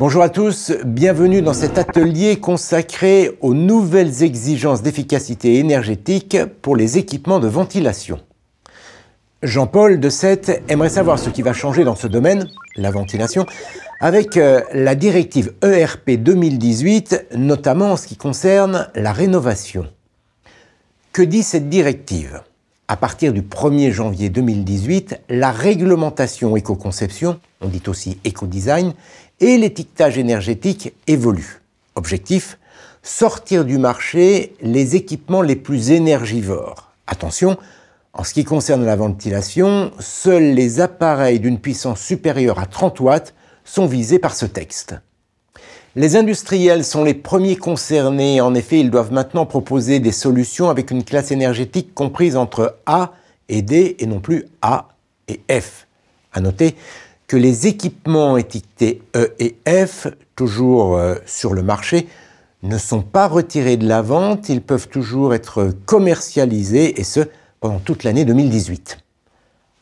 Bonjour à tous, bienvenue dans cet atelier consacré aux nouvelles exigences d'efficacité énergétique pour les équipements de ventilation. Jean-Paul de Sète aimerait savoir ce qui va changer dans ce domaine, la ventilation, avec la directive ERP 2018, notamment en ce qui concerne la rénovation. Que dit cette directive? À partir du 1er janvier 2018, la réglementation éco-conception, on dit aussi éco-design, et l'étiquetage énergétique évolue. Objectif, sortir du marché les équipements les plus énergivores. Attention, en ce qui concerne la ventilation, seuls les appareils d'une puissance supérieure à 30 watts sont visés par ce texte. Les industriels sont les premiers concernés. En effet, ils doivent maintenant proposer des solutions avec une classe énergétique comprise entre A et D et non plus A et F. À noter que les équipements étiquetés E et F, toujours sur le marché, ne sont pas retirés de la vente, ils peuvent toujours être commercialisés, et ce, pendant toute l'année 2018.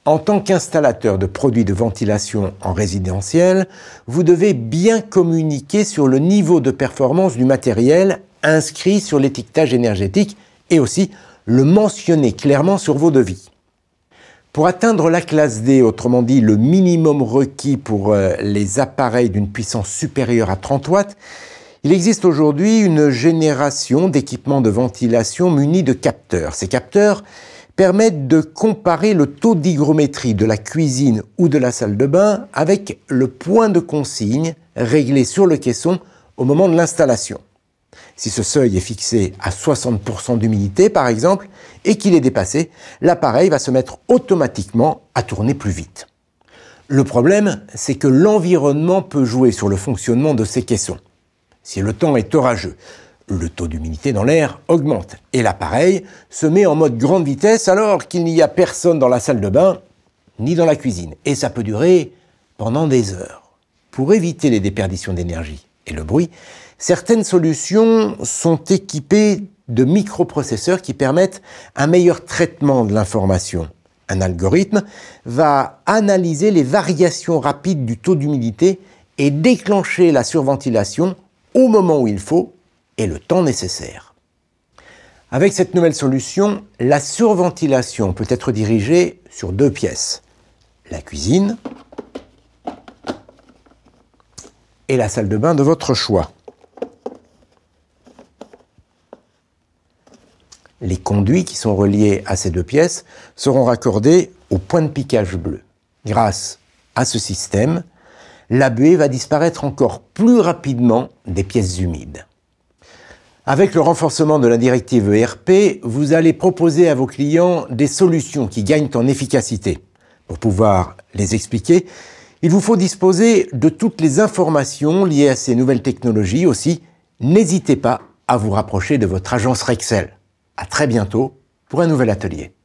En tant qu'installateur de produits de ventilation en résidentiel, vous devez bien communiquer sur le niveau de performance du matériel inscrit sur l'étiquetage énergétique et aussi le mentionner clairement sur vos devis. Pour atteindre la classe D, autrement dit le minimum requis pour les appareils d'une puissance supérieure à 30 watts, il existe aujourd'hui une génération d'équipements de ventilation munis de capteurs. Ces capteurs permettent de comparer le taux d'hygrométrie de la cuisine ou de la salle de bain avec le point de consigne réglé sur le caisson au moment de l'installation. Si ce seuil est fixé à 60% d'humidité, par exemple, et qu'il est dépassé, l'appareil va se mettre automatiquement à tourner plus vite. Le problème, c'est que l'environnement peut jouer sur le fonctionnement de ces caissons. Si le temps est orageux, le taux d'humidité dans l'air augmente et l'appareil se met en mode grande vitesse alors qu'il n'y a personne dans la salle de bain ni dans la cuisine. Et ça peut durer pendant des heures. Pour éviter les déperditions d'énergie et le bruit, certaines solutions sont équipées de microprocesseurs qui permettent un meilleur traitement de l'information. Un algorithme va analyser les variations rapides du taux d'humidité et déclencher la surventilation au moment où il faut et le temps nécessaire. Avec cette nouvelle solution, la surventilation peut être dirigée sur deux pièces, la cuisine et la salle de bain de votre choix. Les conduits qui sont reliés à ces deux pièces seront raccordés au point de piquage bleu. Grâce à ce système, la buée va disparaître encore plus rapidement des pièces humides. Avec le renforcement de la directive ERP, vous allez proposer à vos clients des solutions qui gagnent en efficacité. Pour pouvoir les expliquer, il vous faut disposer de toutes les informations liées à ces nouvelles technologies. Aussi, n'hésitez pas à vous rapprocher de votre agence Rexel. À très bientôt pour un nouvel atelier.